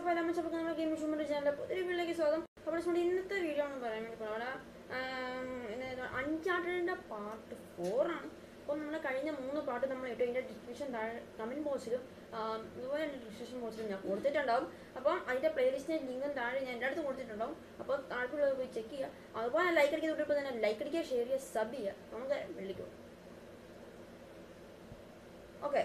guys, I am going game channel. Video Uncharted Part 4. So, we have three parts in the description comment box. Playlist link. Okay, subscribe, like, and share. Okay,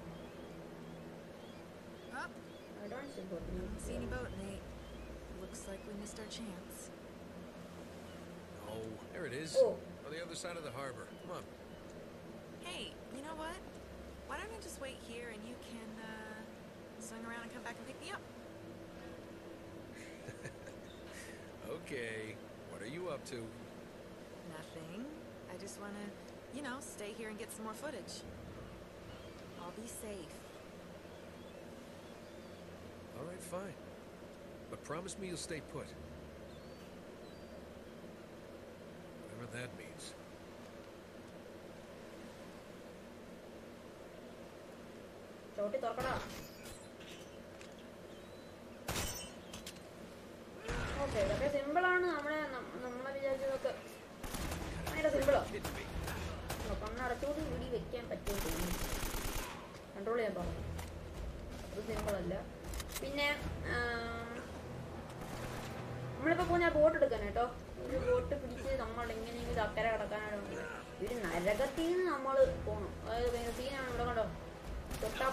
See any boat, Nate? Looks like we missed our chance. Oh, there it is. Oh. On the other side of the harbor. Come on. Hey, you know what? Why don't I just wait here and you can swing around and come back and pick me up? Okay. What are you up to? Nothing. I just want to, you know, stay here and get some more footage. I'll be safe. All right, fine. But promise me you'll stay put. Whatever that means. Okay, that's simple. Story mode games and Matrala, Utrioti games. Rather, game and I'm considered Last of Us, then a game actually, adventure is what the game on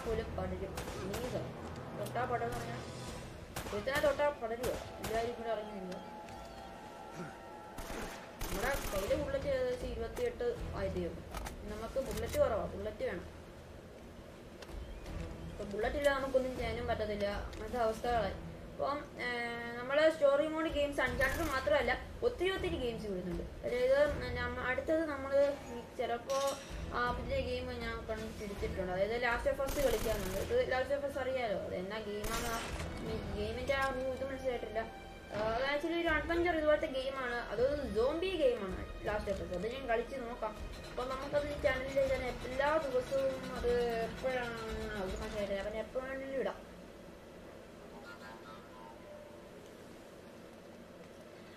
zombie game on Last of Us. Then Galichinoka, Pamaka channel is an epilogue, was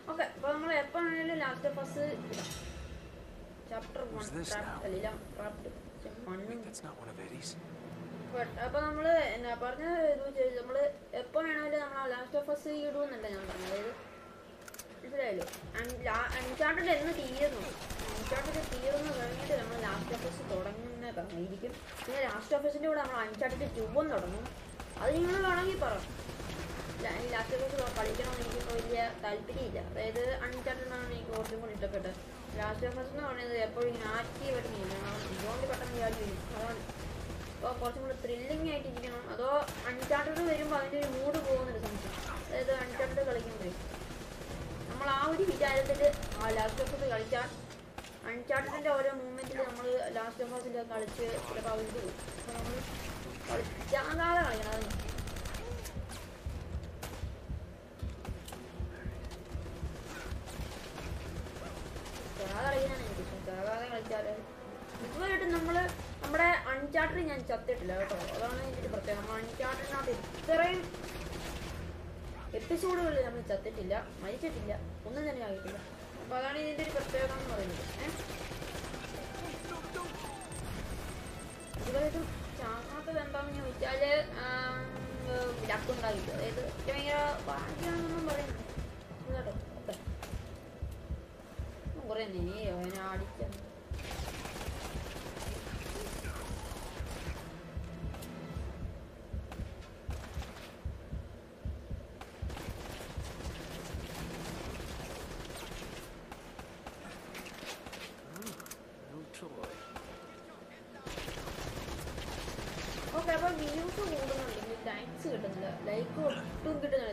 okay, well, we have Last of Us Chapter 1. That's not one of Eddie's. But we have Last of Us. Uncharted is the year. Uncharted is the year. Last of Us is Uncharted. Last of Us or Palican Talpida, rather Uncharted on Last of Us known as the Apple in Archie, but thrilling at it, although Uncharted very much mood to go on the assumption. There's an Uncharted collection break. Amala, we did it last of the culture. Uncharted over a moment in the last of us in the culture. Uncharted and Uncharted level. Uncharted not the same episode. Uncharted, my chatilla, one than I did. But I needed to prepare on my end. Chaka and Bammy, which I did, Dakun like it. Giving a party on I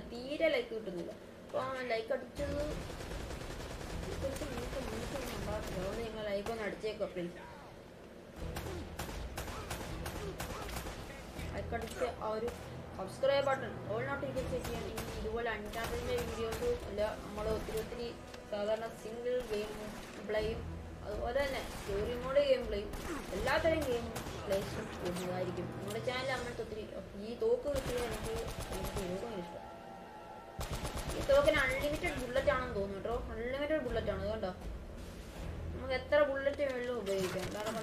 could say our subscribe button. All not in individual and video to single game play other story mode gameplay. Later game plays to channel to 3 of ye token unlimited bullet on unlimited bullet on get the bullet to look very well.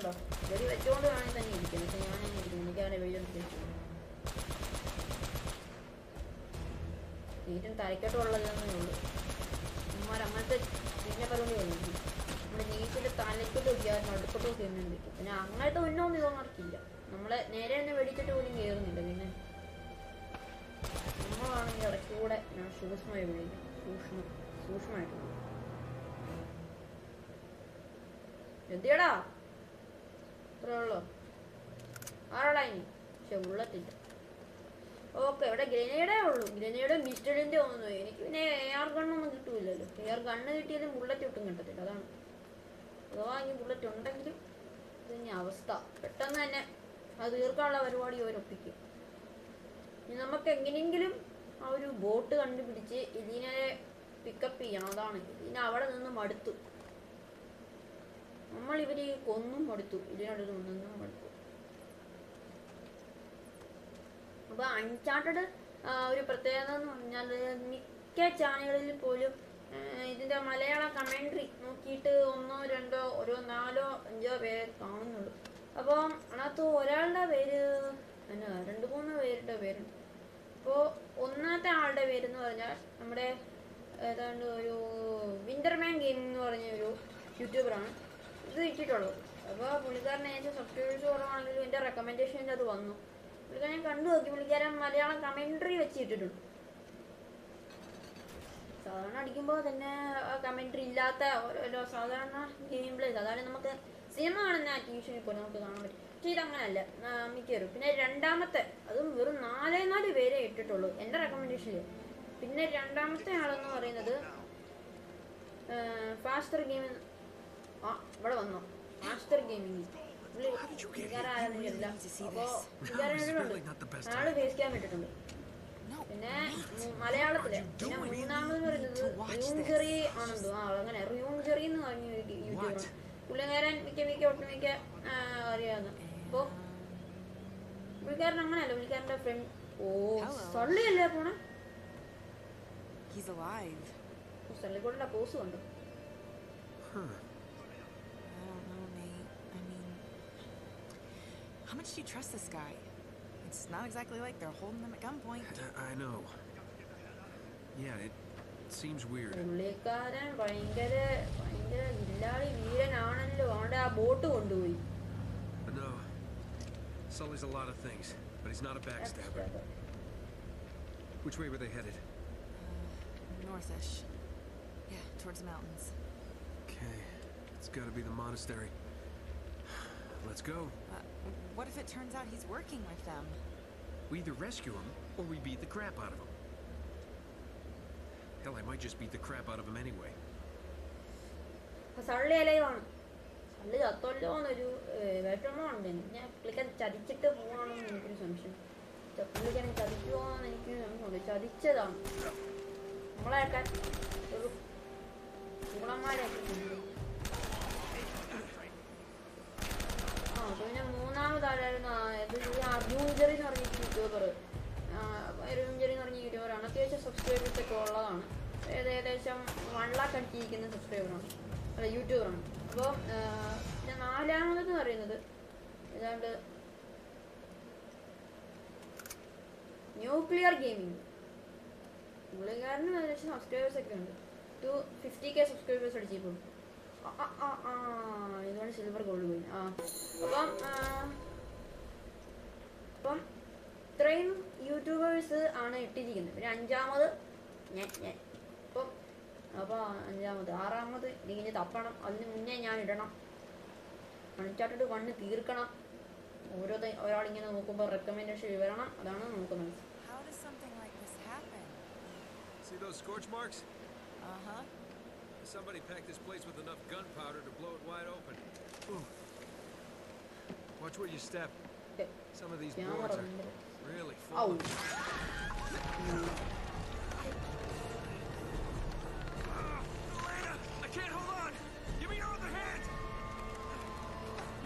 Theatre, Prolo, Arline, she would let it. Okay, but a grenade, Mr. in the only. They are going to do it. They are going to tell them to let you to get it. Long you bullet on the then you stop. But then as you call everybody, you are picking. In the market, getting him, how you boat and pick up Yanadana in our than the mud too. I am going to go to the house. I am going to go to the house. I am going to go to the house. I am going to go to the house. I am going to go to the $80. Above Bulgar nature subscribers or on the recommendation that one. We can do Bulgarian Malayan commentary which you do. Southern Gimbo than a commentary lata or Southern gameplays other than the mother. Same on that usually put on the government. Chitangala, Mikir, Pinet and Damat, Adam Vuru Nala, not a very $80. End the recommendation. Pinet and Damat, Halano or another faster game. Master gaming. How did you get here? I really love to see this. This is really not the best time. No, what are you doing? To watch this. What? Hello. Sully. He's alive. Sully got a pose on him. How much do you trust this guy? It's not exactly like they're holding them at gunpoint. I know. Yeah, it seems weird. No. Sully's a lot of things, but he's not a backstabber. Which way were they headed? Northish. Yeah, towards the mountains. Okay. It's gotta be the monastery. Let's go. What if it turns out he's working with them? We either rescue him, or we beat the crap out of him. Hell, I might just beat the crap out of him anyway. Nuclear gaming. Subscribers 250k subscribers are cheap. Silver gold. Train YouTubers are not teaching. How does something like this happen? See those scorch marks? Uh-huh. Somebody packed this place with enough gunpowder to blow it wide open. Ooh. Watch where you step. Some of these boards are really full. I can't hold on. Give me your other hand.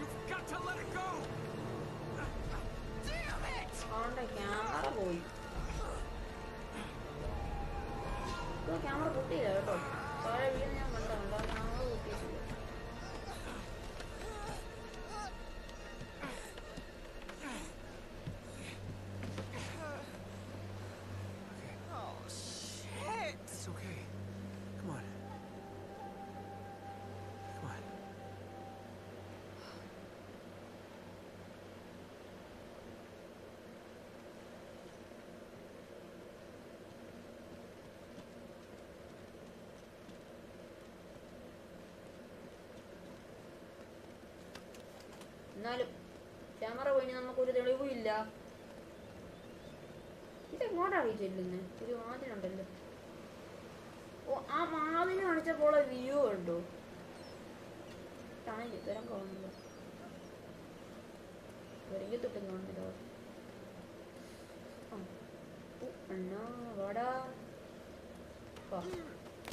You've got to let it go. Damn it! On the camera, boy. The camera put it out. Sorry, we didn't have one. Camera when I'm going to the villa. It's a motor rigid in it. You want it under. Oh, I'm not in a view or do. Time you better go on the door. Where you took it on the door. Oh, no, what a.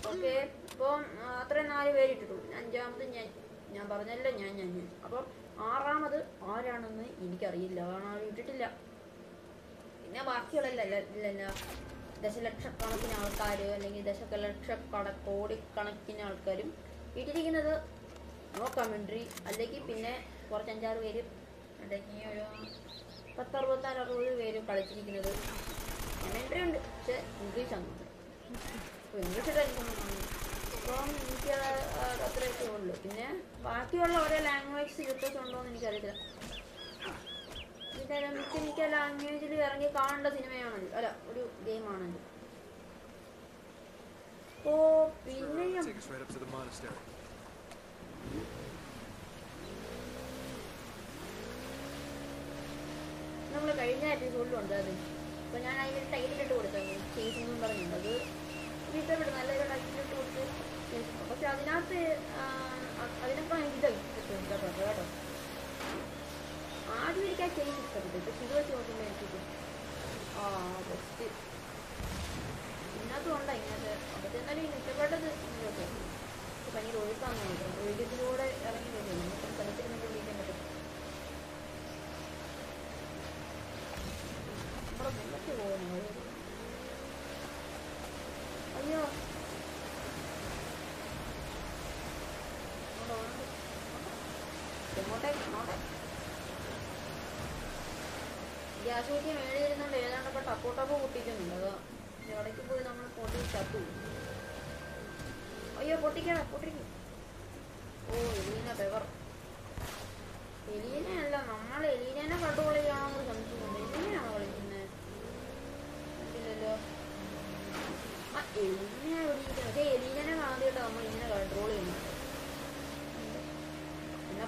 Okay, bomb, I very true. And jump the Yan. Above. ആറാമത് ആരാണെന്ന് എനിക്കറിയില്ല. കാരണം അറിയിട്ടില്ല. പിന്നെ ബാക്കിയുള്ള ദശലക്ഷക്കണക്കിന് ആൾക്കാർ അല്ലെങ്കിൽ ദശലക്ഷക്കണക്കിന് ആൾക്കാരും ഇട്ടിരിക്കുന്നത് നോ കമന്ററി അല്ലെങ്കിൽ പിന്നെ കുറച്ച് 5-6 പേര് അല്ലെങ്കിൽ ഒരു 10-60 പേര് കളിച്ചിരിക്കുന്നത് കമന്ററി ഉണ്ട്. പക്ഷേ ഇംഗ്ലീഷ് ആണ്. Look in there. But you are a language to put on the character. You can a mechanical language, you are a car and a cinema. Game on. Oh, take us right up to the monastery. No, look, I didn't have to hold on the other. But I will take it to the chasing number. We said, I like okay, I did not say I didn't find the brother. I didn't get changes for the situation of the men to do. Ah, but still. Not one like another, but then I didn't get better than this. If I need to resign, I will get the order. I will get the order. Oh, yeah. Yeah, so we made it in the day and a tapota would be another. You are to put it on a potty tattoo. Oh, you're putting it up. Oh, Elena Bever. Elena and Lamma, Elena and a Cadola Yam or something. Elena or in there. Elena would eat Elena and other Tama in a control in there. I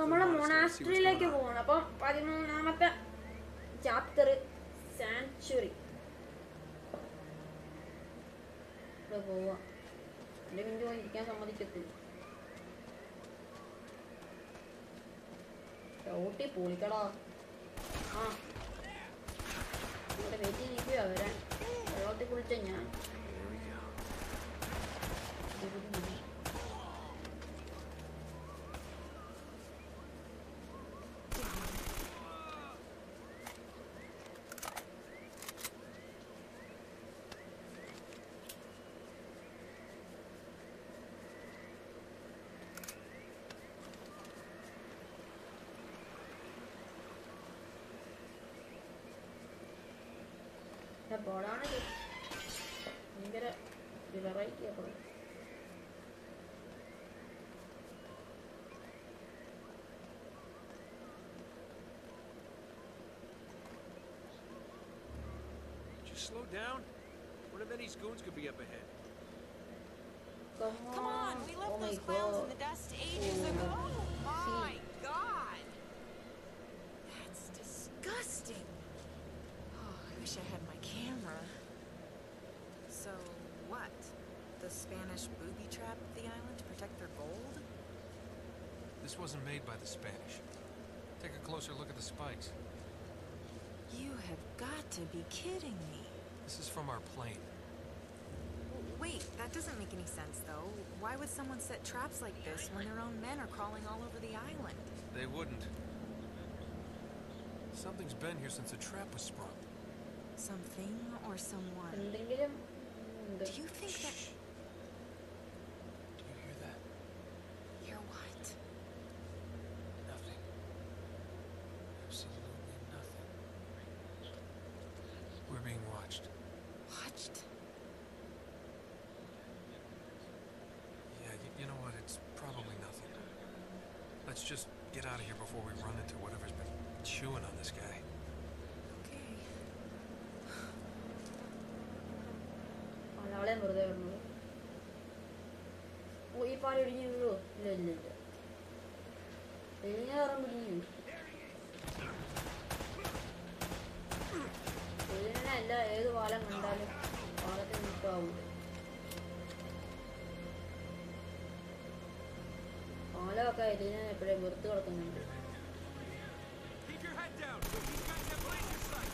നമ്മുടെ മൊണാസ്ട്രിയിലേക്ക് പോകണം. അപ്പം 13-ാമത്തെ chapter sanctuary പോവാം. എൻ്റെ minute ഇരിക്കാൻ സമ്മതിക്കത്തില്ല. ഓട്ടി പൊളിക്കടാ. ആ ഇവിടെ wait ചെയ്യിക്കുക വരാൻ. വെള്ളത്തിൽ കുളിച്ച ഞാൻ പോടാണെങ്കിൽ ഭയങ്കര വിളറയ്ക്ക് പോയി. Just slow down. One of these goons could be up ahead. Come on, we left those clowns in the dust ages ago. Oh my God. That's disgusting. Oh, I wish I had my camera. So what? The Spanish booby trapped the island to protect their gold? This wasn't made by the Spanish. Take a closer look at the spikes. You have got to be kidding me. This is from our plane. Wait, that doesn't make any sense though. Why would someone set traps like this when their own men are crawling all over the island? They wouldn't. Something's been here since the trap was sprung. Something or someone. Do you think that... Shh. Do you hear that? Hear what? Nothing. Absolutely nothing. We're being watched. Watched? Yeah, you know what? It's probably nothing. Let's just get out of here before we run into whatever's been chewing on this guy. Alam berada bermula. Oh, ini paling dingin dulu. Lelaki. Ini orang dingin. Ini mana? Ini tu balang mandal. Balang tu muka. Balang apa? Ini ni pergi bertukar tu ni. Keep your head down. These guys have laser sight.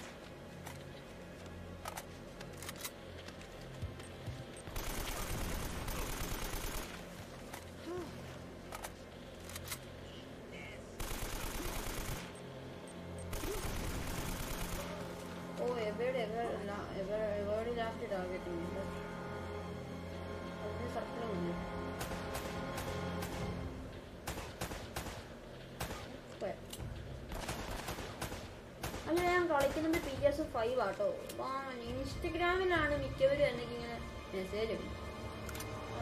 കളിക്കുന്ന PS5 ആട്ടോ. ഇൻസ്റ്റഗ്രാമിൽ ആണ് മിക്കവരും എനിക്ക് ഇങ്ങനെ message.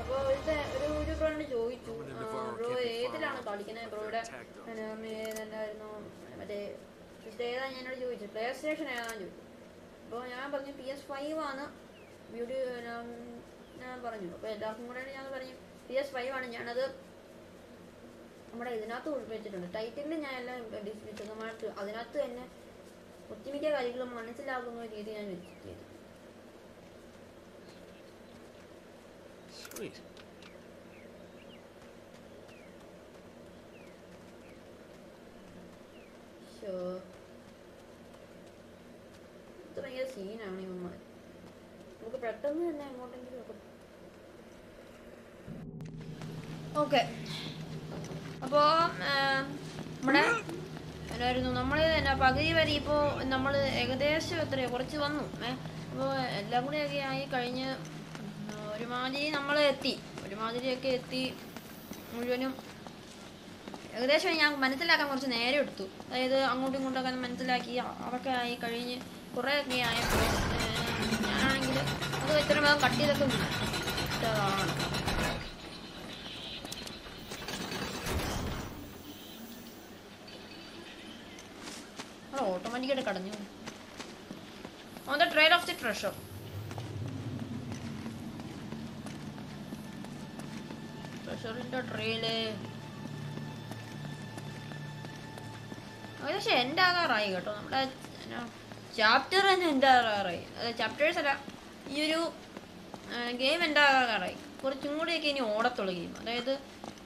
അപ്പോൾ ഒരു front ചോദിച്ചു, ബ്രോ ഏതിലാണ് കളിക്കുന്നത്, ബ്രോയുടെ എന്തായിരുന്നു മറ്റേ ഏതാ, ഞാനോട് ചോദിച്ചു പ്ലേ സ്റ്റേഷൻ ഏതാണെന്ന് ചോദിച്ചു. അപ്പോൾ ഞാൻ പറഞ്ഞു PS5 ആണ് ബ്യൂട്ടി ഞാൻ പറഞ്ഞു. അപ്പോൾ എല്ലാവർക്കും കൂടെ ഞാൻ പറഞ്ഞു PS5 ആണ്. ഞാനത് നമ്മുടെ ഇതിനകത്ത് ഉൾപ്പെടുത്തിയിട്ടുണ്ട്, ടൈറ്റിലിൽ ഞാൻ എല്ലാം വിശദമായിട്ട് അതിനകത്ത് തന്നെ ഒത്തിമിക്ക കാര്യങ്ങൾ മനസ്സിലാക്കുന്ന രീതി ഞാൻ വെച്ചിട്ടുണ്ട്. Sweet. Sure. It's like a scene, I don't even mind. Look at that, and then what do you do? Okay. അപ്പോൾ നമ്മൾ പകുതി വരെ ഇപ്പോൾ നമ്മൾ ഏകദേശം എത്ര കുറച്ച് വന്നു. അപ്പോൾ എല്ലാം കൂടെയൊക്കെ ആയി കഴിഞ്ഞ് ഒരുമാതിരി നമ്മൾ എത്തി, ഒരുമാതിരിയൊക്കെ എത്തി മുഴുവനും ഏകദേശം ഞാൻ മനസ്സിലാക്കാൻ കുറച്ച് നേരം എടുത്തു. അതായത് അങ്ങോട്ടും ഇങ്ങോട്ടൊക്കെ മനസ്സിലാക്കി അതൊക്കെ ആയി കഴിഞ്ഞ് കുറേയൊക്കെ ആയപ്പോൾ ഞാനാണെങ്കിൽ അത് ഇത്രയും ഭാഗം കട്ട് ചെയ്തൊക്കെ ഇതാണ്. ഓട്ടോമാറ്റിക്കായിട്ട് കടഞ്ഞു. On the trail of the treasure. ട്രഷറിൻ്റെ ട്രെയില് ഏകദേശം എൻ്റെ ആകാറായി കേട്ടോ. നമ്മുടെ ചാപ്റ്റർ തന്നെ എൻ്റെ ആകാറായി, അതായത് ചാപ്റ്റേഴ്സ് അല്ല, ഈ ഒരു ഗെയിം എൻ്റെ ആകാറായി. കുറച്ചും കൂടിയൊക്കെ ഇനി ഓടത്തുള്ള ഗെയിം. അതായത്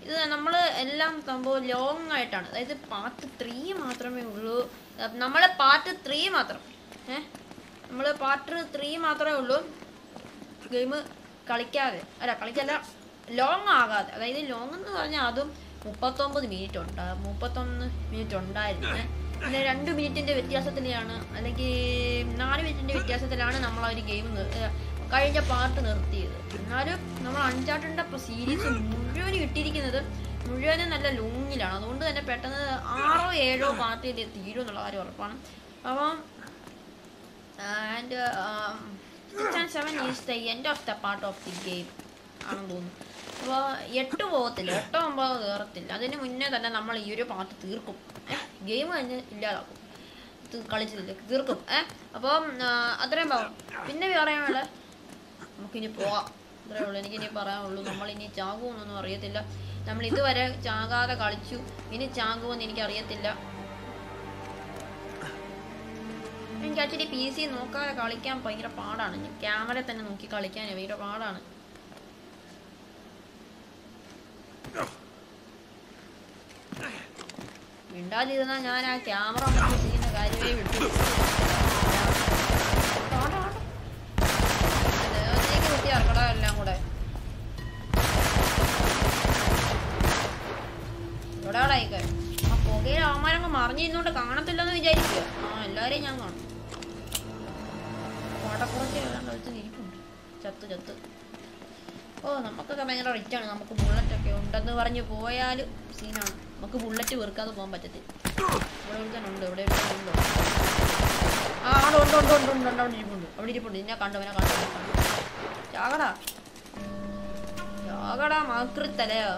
ഇത് നമ്മൾ എല്ലാം സംഭവം ലോങ് ആയിട്ടാണ്, അതായത് പാർട്ട് 3 മാത്രമേ ഉള്ളൂ. നമ്മളെ പാർട്ട് 3 മാത്രം, നമ്മൾ പാർട്ട് 3 മാത്രമേ ഉള്ളൂ ഗെയിം കളിക്കാതെ, കളിക്കല്ല ലോങ് ആകാതെ. അതായത് ലോങ് എന്ന് പറഞ്ഞാൽ അതും 39 മിനിറ്റ് ഉണ്ട്, 31 മിനിറ്റ് ഉണ്ടായിരുന്നു. അല്ലെ 2 മിനിറ്റിൻ്റെ വ്യത്യാസത്തിലാണ്, അല്ലെങ്കിൽ 4 മിനിറ്റിൻ്റെ വ്യത്യാസത്തിലാണ് നമ്മൾ ആ ഒരു ഗെയിം കഴിഞ്ഞ പാർട്ട് നിർത്തിയത്. എന്നാലും നമ്മൾ അൺചാർട്ടഡിൻ്റെ സീരീസ് മുഴുവനും ഇട്ടിരിക്കുന്നത് മുഴുവനും നല്ല ലോങ്ങിലാണ്. അതുകൊണ്ട് തന്നെ പെട്ടെന്ന് 6 7 പാർട്ടിയിൽ തീരും എന്നുള്ള കാര്യം ഉറപ്പാണ്. അപ്പം and 6 and 7 is the end of the part of the game ആണെന്ന് തോന്നുന്നു. അപ്പോൾ 8 പോകത്തില്ല, 8 9 കയറത്തില്ല. അതിന് മുന്നേ തന്നെ നമ്മൾ ഈ ഒരു പാർട്ട് തീർക്കും, ഗെയിം തന്നെ ഇല്ലാതാക്കും, കളിച്ചില്ല തീർക്കും. അപ്പം അത്രയും ഭാഗം പിന്നെ പറയാനുള്ള നമുക്കിനി പോവാം. അത്രേ ഉള്ളൂ എനിക്കിനി പറയാനുള്ളൂ. നമ്മളിനി ചാകുമെന്നൊന്നും അറിയത്തില്ല, നമ്മൾ ഇതുവരെ ചാകാതെ കളിച്ചു, ഇനി ചാകുമെന്ന് എനിക്കറിയത്തില്ല. എനിക്ക് ആക്ച്വലി PC നോക്കാതെ കളിക്കാൻ ഭയങ്കര പാടാണ്, ഞാൻ ക്യാമറ തന്നെ നോക്കി കളിക്കാൻ ഭയങ്കര പാടാണ്. മിണ്ടാതിരുന്നാൽ ഞാൻ ആ ക്യാമറ നോക്കി ചെയ്യുന്ന കാര്യമേ വിട്ടു. എല്ലാം കൂടെ ഇവിടാടായിക്ക ആ പുകയിൽ അവന്മാരങ്ങ് മറിഞ്ഞിരുന്നോണ്ട് കാണത്തില്ലെന്ന് വിചാരിക്കുക. ആ എല്ലാവരെയും ഞാൻ കാണും. കോട്ടപ്പുറത്ത് എഴുതാണ്ട് വെച്ച് തിരിപ്പുണ്ട്, ചത്ത് ചത്ത്. ഓ നമുക്കൊക്കെ ഭയങ്കര റിച്ചാണ്, നമുക്ക് ബുള്ളറ്റൊക്കെ ഉണ്ടെന്ന് പറഞ്ഞ് പോയാൽ സീനാണ്. നമുക്ക് ബുള്ളറ്റ് വെറുക്കാതെ പോകാൻ പറ്റത്തില്ല. ഇവിടെ ഒരുത്തനുണ്ട്, ഇവിടെ ഉണ്ടോ? ആ അവിടെ ഉണ്ട്, ഉണ്ട് ഉണ്ട് ഉണ്ട് ഉണ്ട് അവിടെ ഇരിപ്പുണ്ട്, അവിടെ ഇരിപ്പുണ്ട്. ഇതിനെ കണ്ടവനെ കണ്ടു ചാകടാ ചാകടാ മാക്രിത്തലയോ.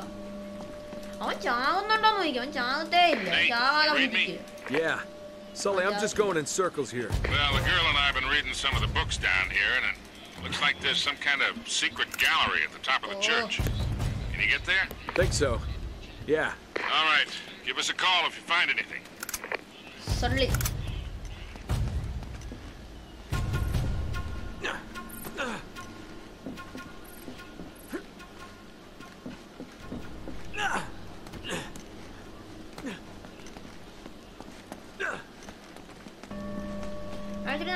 അവൻ ചാകുന്നുണ്ടോന്ന് നോക്കി, അവൻ ചാകത്തേ ഇല്ല, ചാകാതെ പിടിക്കുക. Sully, I'm just going in circles here. Well, the girl and I have been reading some of the books down here, and it looks like there's some kind of secret gallery at the top of the church. Can you get there? Think so. Yeah. All right. Give us a call if you find anything. Sully.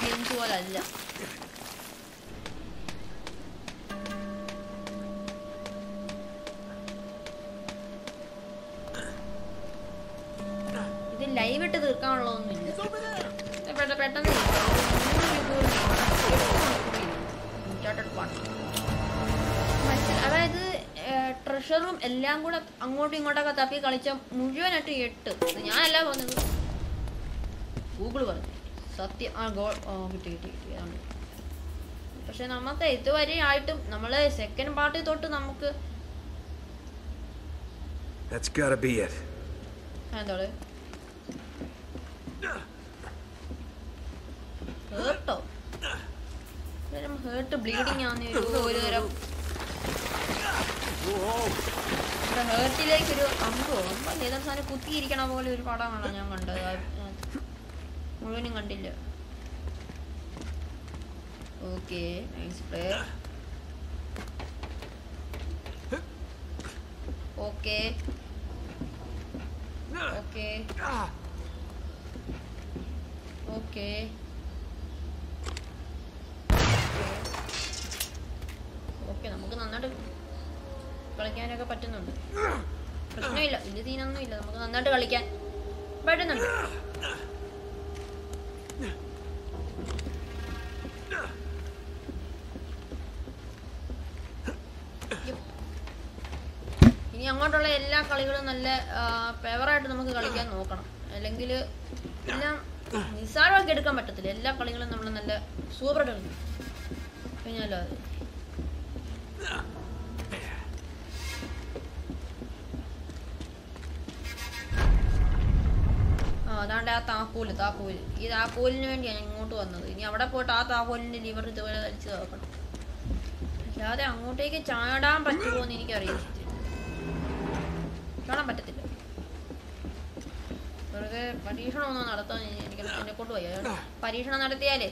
Games പോലെ അല്ല. ഇത് live ഇട്ട് തീർക്കാനുള്ളതൊന്നുമില്ല, പെട്ടെന്ന് അതായത് ട്രഷറും എല്ലാം കൂടെ അങ്ങോട്ടും ഇങ്ങോട്ടൊക്കെ തപ്പി കളിച്ച മുഴുവനായിട്ട് 8. ഞാനല്ല പറഞ്ഞത്, ഗൂഗിൾ പറഞ്ഞു. സത്യം. ആ ഗോൾ കിട്ടി കിട്ടി കിട്ടി അതാണ്. പക്ഷെ നമുക്ക് ഇതുവരെ ആയിട്ടും നമ്മൾ സെക്കൻഡ് പാർട്ടി തൊട്ട് നമുക്ക് എന്താണ് ഹേർട്ടോ ഹേർട്ട് ബ്ലീഡിങ് ആണെന്ന് ഒരു തരം ഹേർട്ടിലേക്കൊരു അമ്പോ അമ്പത് ഏതാ സാധനം കുത്തിയിരിക്കണ പോലെ ഒരു പടമാണ് ഞാൻ കണ്ടത്. മുഴുവനും കണ്ടില്ല. Okay, nice player. Okay okay okay okay നമുക്ക് നന്നായിട്ട് കളിക്കാനൊക്കെ പറ്റുന്നുണ്ട്, പ്രശ്നമില്ല. ഇതിന് തീനൊന്നും ഇല്ല, നമുക്ക് നന്നായിട്ട് കളിക്കാൻ പറ്റുന്നുണ്ട്. ഇനി അങ്ങോട്ടുള്ള എല്ലാ കളികളും നല്ല ഫേവറായിട്ട് നമുക്ക് കളിക്കാൻ നോക്കണം, അല്ലെങ്കിൽ എല്ലാം നിസ്സാരമാക്കി എടുക്കാൻ പറ്റത്തില്ല. എല്ലാ കളികളും നമ്മൾ നല്ല സൂപ്പറായിട്ട് കളിക്കും. പിന്നല്ലോ അത് അതാണ്ട് ആ താക്കോല് താക്കോല് ഈ താക്കോലിന് വേണ്ടിയാണ് ഇങ്ങോട്ട് വന്നത്. ഇനി അവിടെ പോയിട്ട് ആ താക്കോലിന്റെ ലിവർ ഇതുപോലെ തരിച്ചു നോക്കണം. അല്ലാതെ അങ്ങോട്ടേക്ക് ചാടാൻ പറ്റുമോ എന്ന് എനിക്കറിയാം, ചാടാൻ പറ്റത്തില്ല. വെറുതെ പരീക്ഷണമൊന്നും നടത്താൻ എനിക്ക് എന്നെ കൊണ്ട് പോയി. പരീക്ഷണം നടത്തിയാലേ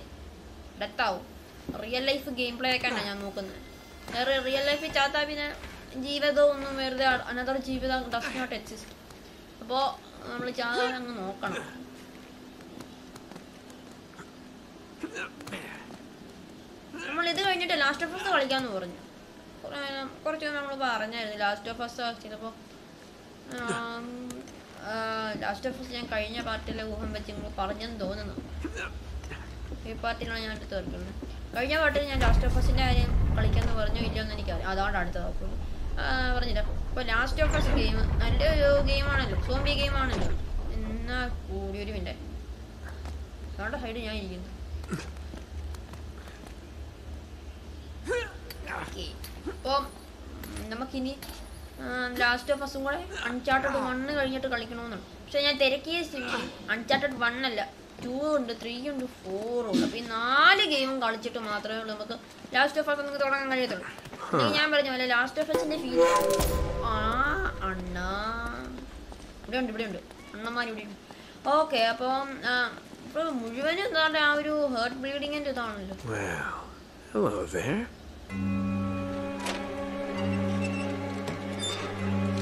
ഡെത്താവും. റിയൽ ലൈഫ് ഗെയിം പ്ലേ ഒക്കെയാണ് ഞാൻ നോക്കുന്നത്. വേറെ റിയൽ ലൈഫിൽ ചാത്താ പിന്നെ ജീവിതമൊന്നും വെറുതെ അനദർ ജീവിതം ഡസ് നോട്ട് എക്സിസ്റ്റ്. അപ്പോൾ നമ്മൾ ചാകാൻ അങ്ങ് നോക്കണം. നമ്മൾ ഇത് കഴിഞ്ഞിട്ട് ലാസ്റ്റ് ഓഫ് ഫസ്റ്റ് കളിക്കാമെന്ന് പറഞ്ഞു. കുറച്ച് നമ്മൾ പറഞ്ഞായിരുന്നു ലാസ്റ്റ് ഓഫ് ഫസ്റ്റ് കളിച്ചപ്പോൾ. ലാസ്റ്റ് ഓഫ് ഫസ്റ്റ് ഞാൻ കഴിഞ്ഞ പാർട്ടിയിലെ ഊഹം വെച്ച് നിങ്ങൾ പറഞ്ഞെന്ന് തോന്നുന്നു. ഈ പാർട്ടിയിലാണ് ഞാൻ അടുത്ത് കളിക്കുന്നത്. കഴിഞ്ഞ പാർട്ടിയിൽ ഞാൻ ലാസ്റ്റ് ഓഫ് ഫസ്റ്റിൻ്റെ കാര്യം കളിക്കാമെന്ന് പറഞ്ഞോ ഇല്ലയോ എന്ന് എനിക്കറിയാം. അതാണ് അടുത്ത നോക്കുള്ളൂ പറഞ്ഞില്ല. അപ്പോൾ ലാസ്റ്റ് ഓഫ് ഫസ്റ്റ് ഗെയിം നല്ലൊരു ഗെയിമാണല്ലോ, സോംബി ഗെയിമാണല്ലോ. എന്നാൽ കൂടി ഒരു മിനിറ്റ് അതുകൊണ്ട് സൈഡ് ഞാൻ ഇരിക്കുന്നു. അപ്പോൾ നമുക്കിനി ലാസ്റ്റ് ഓഫ് ഫസ്റ്റും കൂടെ Uncharted 1 കഴിഞ്ഞിട്ട് കളിക്കണമെന്നുണ്ട്. പക്ഷേ ഞാൻ തിരക്കിയ Uncharted 1 അല്ല, 2 ഉണ്ട്, 3 ഉണ്ട്, 4 ഉണ്ട്. അപ്പോൾ ഈ 4 ഗെയിമും കളിച്ചിട്ട് മാത്രമേ ഉള്ളൂ നമുക്ക് ലാസ്റ്റ് ഓഫ് ഫസ്റ്റ് നമുക്ക് തുടങ്ങാൻ കഴിയത്തുള്ളൂ. ഞാൻ പറഞ്ഞ പോലെ ലാസ്റ്റ് ഓഫ് ഫസ്റ്റിൻ്റെ ഫീൽ ആ അണ്ണ ഇവിടെയുണ്ട്, ഇവിടെയുണ്ട് അണ്ണന്മാർ ഇവിടെയുണ്ട്. ഓക്കെ, അപ്പം ഇപ്പോൾ മുഴുവനും എന്താണ് ആ ഒരു ഹേർട്ട് ബ്ലീഡിങ്ങിൻ്റെ ഇതാണല്ലോ.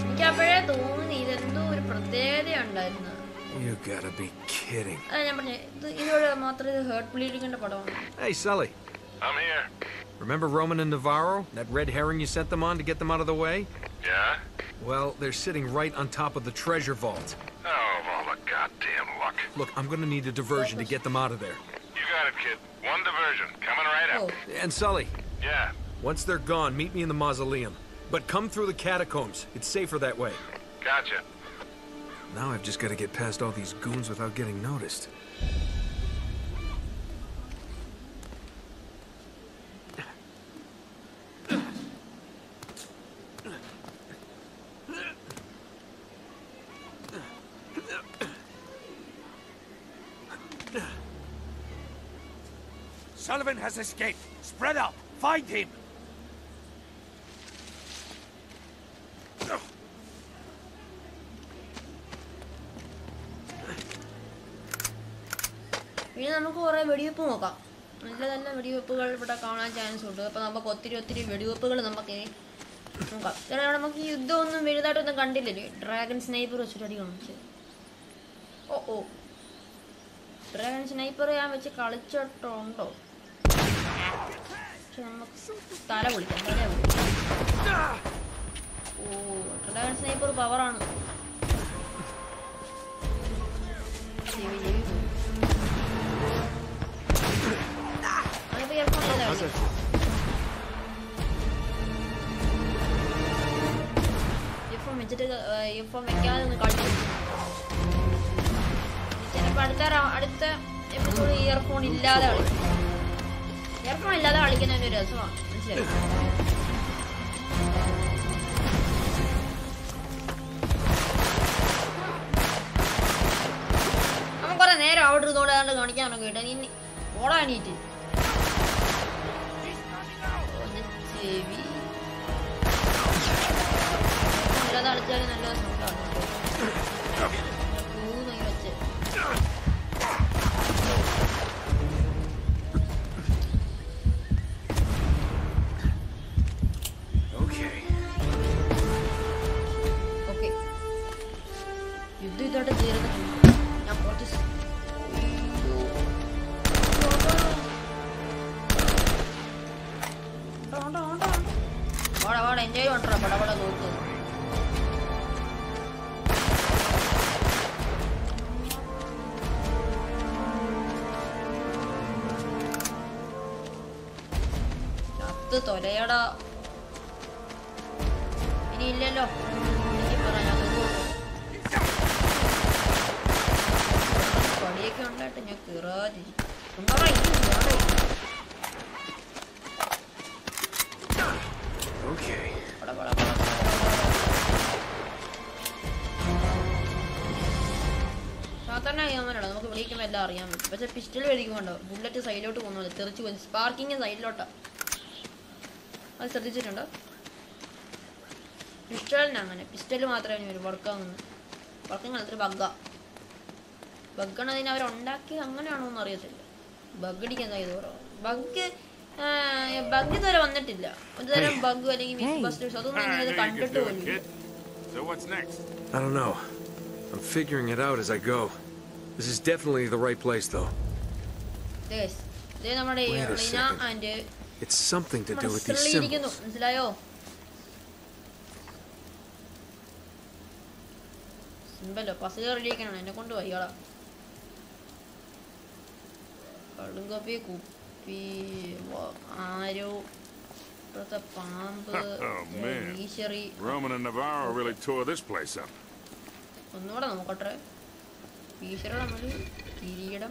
എനിക്ക് അപ്പോഴേ തോന്നി ഇതെന്തോ ഒരു പ്രത്യേകത ഉണ്ടായിരുന്നു. അതാ ഞാൻ പറഞ്ഞത്, ഇതോടെ മാത്രം ഇത് ഹേർട്ട് ബ്ലീഡിങ്ങിൻ്റെ പടമാണ്. I'm here. Remember Roman and Navarro? That red herring you sent them on to get them out of the way? Yeah. Well, they're sitting right on top of the treasure vault. Oh, of all the goddamn luck. Look, I'm gonna need a diversion to get them out of there. You got it, kid. One diversion. Coming right up. And Sully. Yeah. Once they're gone, meet me in the mausoleum. But come through the catacombs. It's safer that way. Gotcha. Now I've just got to get past all these goons without getting noticed. Sullivan has escaped. Spread out. Find him. ഇനി നമുക്ക് കുറേ വെടിവെപ്പ് നോക്കാം. നല്ല നല്ല വെടിവെപ്പുകൾ ഇവിടെ കാണാൻ chance ഉണ്ട്. അപ്പോൾ നമുക്ക് ഒത്തിരി വെടിവെപ്പുകൾ നമുക്ക് നോക്കാം. കാരണം നമുക്ക് ഈ യുദ്ധമൊന്നും വലുതായിട്ടൊന്നും കണ്ടില്ലല്ലേ. ഡ്രാഗൺ സ്നൈപ്പർ വെച്ചിട്ട് അടി കാണിച്ചത്. Oh oh Dragon sniper I am which culture tondo. Oh, dragon sniper power on. But a pistol very good. Bullet is silo to one of the 32 and sparking is idle. I'll study it under pistol and a pistol matra and will work on working another bugger. Bugger in our own ducky, I'm going to know more. Bugger can I do bugger is on the tiller. But there are bug wedding busters. So what's next? I don't know. I'm figuring it out as I go. This is definitely the right place, though. This. Wait a second. It's something to do with these symbols. Oh, man. Roman and Navarro really tore this place up. So we're in the right place. Okay. Arrow.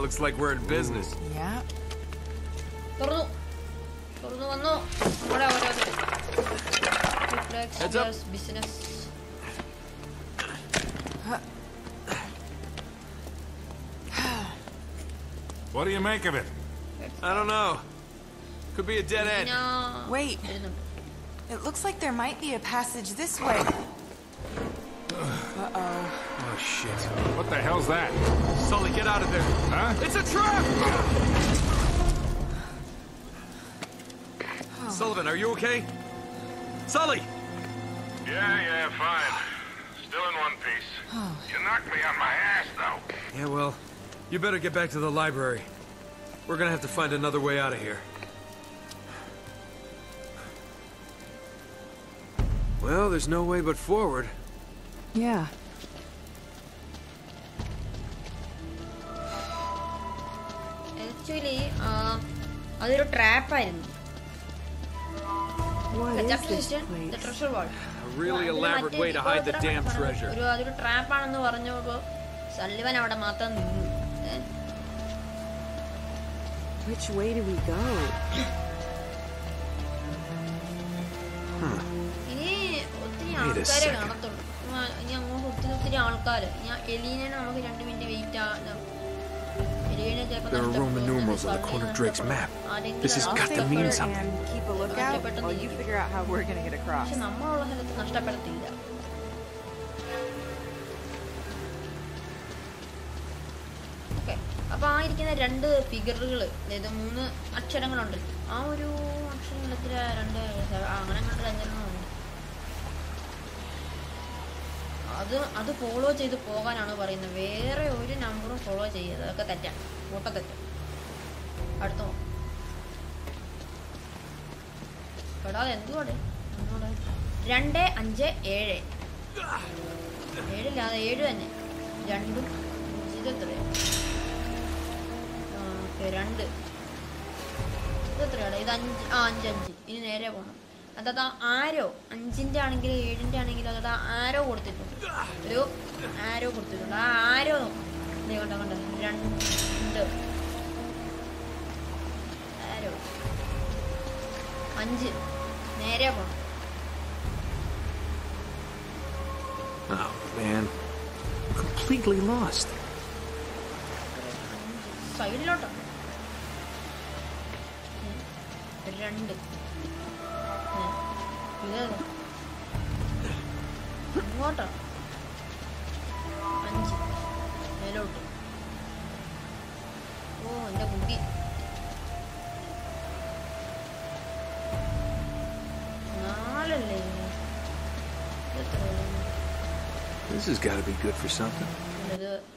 Looks like we're in business. Yeah. Heads up. Business. What do you make of it? I don't know. Could be a dead end. No. Wait. It looks like there might be a passage this way. Uh-oh. Oh, shit. What the hell's that? Sully, get out of there. Huh? It's a trap! Sullivan, are you okay? Sully! Yeah, fine. Still in one piece. Oh. You knocked me on my ass, though. Yeah, well, you better get back to the library. We're gonna have to find another way out of here. Well, there's no way but forward. Yeah. Actually, a little trap, I didn't. What is this place? The treasure vault. A really elaborate way to hide the damn treasure. ഒരു trap ആണെന്ന് പറഞ്ഞപ്പോൾ സല്ലിവൻ അവിടെ മാത്രം നിന്നു. Which way do we go? ഇനി ഒത്തിരി ആൾക്കാരെ കാണത്തുള്ളൂ. ഇനി അങ്ങോട്ട് ഒത്തിരി ആൾക്കാർ. ഞാൻ എലീനെ നമുക്ക് 2 മിനിറ്റ് വെയിറ്റ് ആക്കാം. There are Roman numerals on the corner of Drake's map. This has got to mean something. Keep a lookout while you figure out how we're going to get across. Okay. അപ്പോൾ ആ ഇരിക്കുന്ന രണ്ട് ഫിഗറുകൾ, അതായത് 3 അക്ഷരങ്ങളുണ്ട്. ആ ഒരു അക്ഷരത്തിൽ രണ്ട് അങ്ങനെ കണ്ടരഞ്ഞിട്ടുണ്ട്. അത് ഫോളോ ചെയ്ത് പോകാനാണ് പറയുന്നത്. വേറെ ഒരു നമ്പറും ഫോളോ ചെയ്യരുത്, അതൊക്കെ തെറ്റാണ്, മൊത്തം തെറ്റാണ്. അടുത്ത എടാ എന്തുവാടെ 2 5 7 ഏഴില്ലാതെ 7 തന്നെ 2 0 എത്രയാണ് ഓക്കെ 2 ഇതെത്രയാണ് ഇത് 5 5 5 ഇനി നേരെ പോകണം. അതായത് ആരോ 5ന്റെ ആണെങ്കിലും 7ന്റെ ആണെങ്കിലും അതായത് ആരോ കൊടുത്തിട്ടുണ്ട്, ഒരു ആരോ കൊടുത്തിട്ടുണ്ട്. ആ ആരോ കണ്ട കണ്ട 2 ആരോ 5 നേരെ പോണം. Oh man, I'm completely lost. സൈഡിലോട്ട് 2 ഇങ്ങോട്ടോ 5 മേലോട്ട്. ഓ എന്റെ ബുദ്ധി നാലല്ലേ This has got to be good for something.